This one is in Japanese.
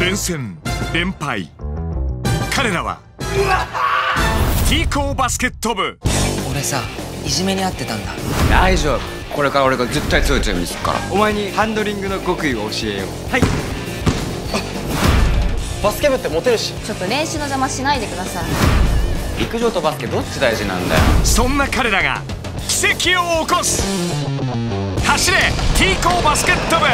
連戦連敗、彼らは T 高バスケット部。俺さ、いじめにあってたんだ。大丈夫、これから俺が絶対強いチームにするから。お前にハンドリングの極意を教えよう。はい。バスケ部ってモテるし、ちょっと練習の邪魔しないでください。陸上とバスケどっち大事なんだよ。そんな彼らが奇跡を起こす。走れ T 高バスケット部。